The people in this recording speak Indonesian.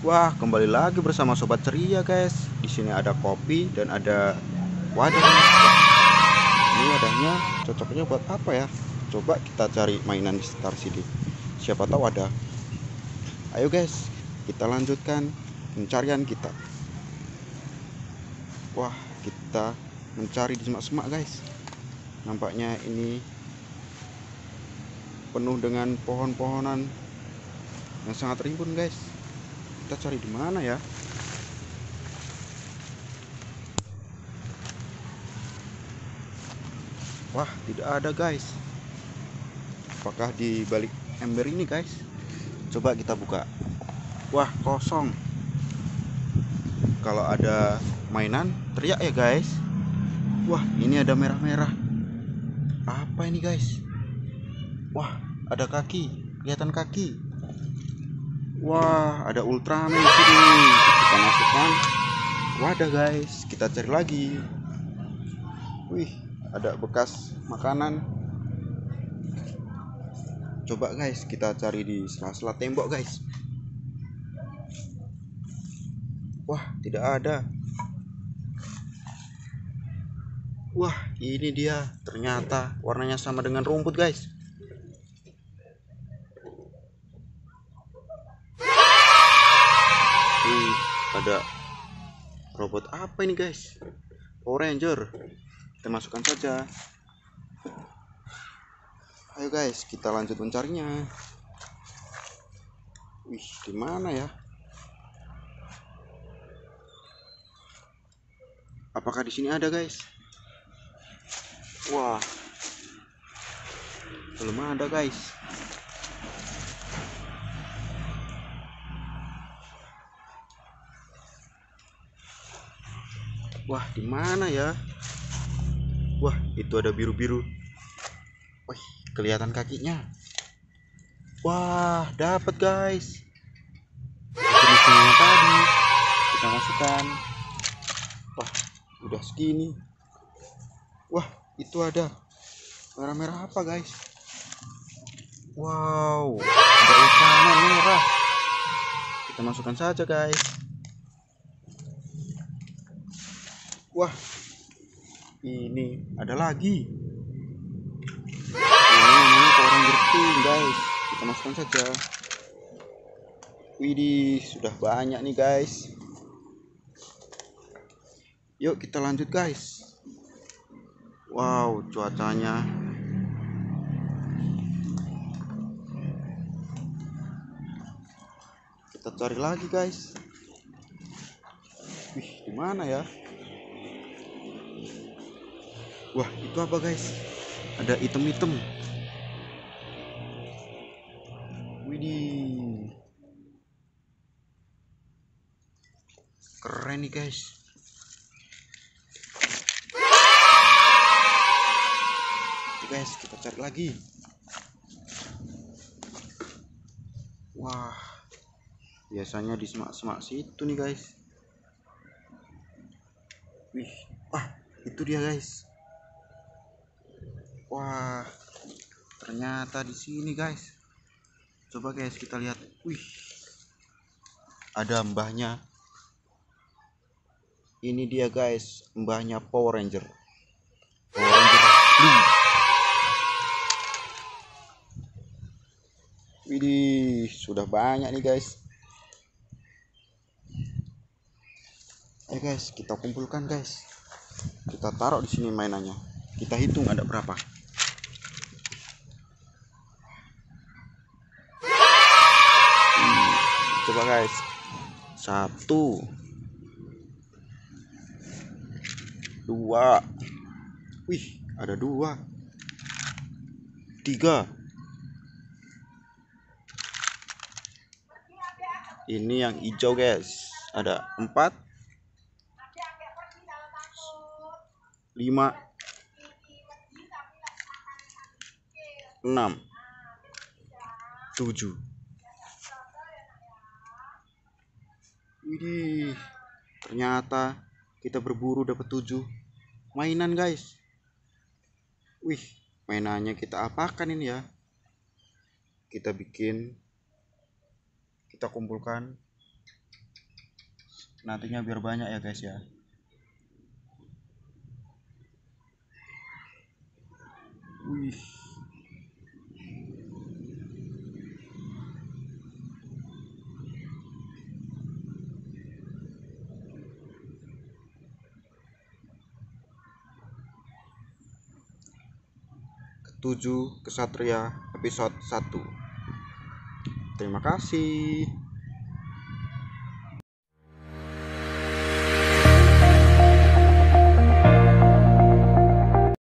Wah, kembali lagi bersama Sobat Ceria, guys. Di sini ada kopi dan ada wadah. Ini wadahnya cocoknya buat apa ya? Coba kita cari mainan di Star City. Siapa tahu ada. Ayo guys, kita lanjutkan pencarian kita. Wah, kita mencari di semak-semak, guys. Nampaknya ini penuh dengan pohon-pohonan yang sangat rimbun, guys. Kita cari di mana ya? Wah, tidak ada, guys. Apakah di balik ember ini, guys? Coba kita buka. Wah, kosong. Kalau ada mainan, teriak ya, guys. Wah, ini ada merah-merah. Apa ini, guys? Wah, ada kaki, kelihatan kaki. Wah, ada Ultraman di sini. Kita masukkan wadah, guys. Kita cari lagi. Wih, ada bekas makanan. Coba, guys, kita cari di sela-sela tembok, guys. Wah, tidak ada. Wah, ini dia. Ternyata warnanya sama dengan rumput, guys. Ada robot apa ini, guys? Power Ranger. Kita masukkan saja. Ayo guys, kita lanjut mencarinya. Wih, di mana ya? Apakah di sini ada, guys? Wah, belum ada, guys. Wah, di mana ya? Wah, itu ada biru-biru. Wih, kelihatan kakinya. Wah, dapat, guys. Jenis-jenisnya tadi kita masukkan. Wah, udah segini. Wah, itu ada merah-merah apa, guys? Wow, ada warna merah. Kita masukkan saja, guys. Wah, ini ada lagi. Ini orang berting, guys. Kita masukkan saja. Widih, sudah banyak nih, guys. Yuk kita lanjut, guys. Wow, cuacanya. Kita cari lagi, guys. Wih, di mana ya? Wah, itu apa, guys? Ada item-item. Widih, keren nih, guys. Oke, guys, kita cari lagi. Wah, biasanya di semak-semak situ nih, guys. Wih, wah, itu dia, guys. Wah, ternyata di sini, guys. Coba, guys, kita lihat. Wih, ada mbahnya. Ini dia, guys, mbahnya Power Ranger. Power Ranger. Widih, sudah banyak nih, guys. Ayo, guys, kita kumpulkan, guys. Kita taruh di sini mainannya. Kita hitung ada berapa. Coba, guys. 1 2. Wih, ada 2 3. Ini yang hijau, guys. Ada 4 5 6 7. Widih, ternyata kita berburu dapat 7 mainan, guys. Wih, mainannya kita apakan ini ya? Kita kumpulkan nantinya biar banyak ya guys ya. Wih. Tujuh Kesatria episode 1. Terima kasih.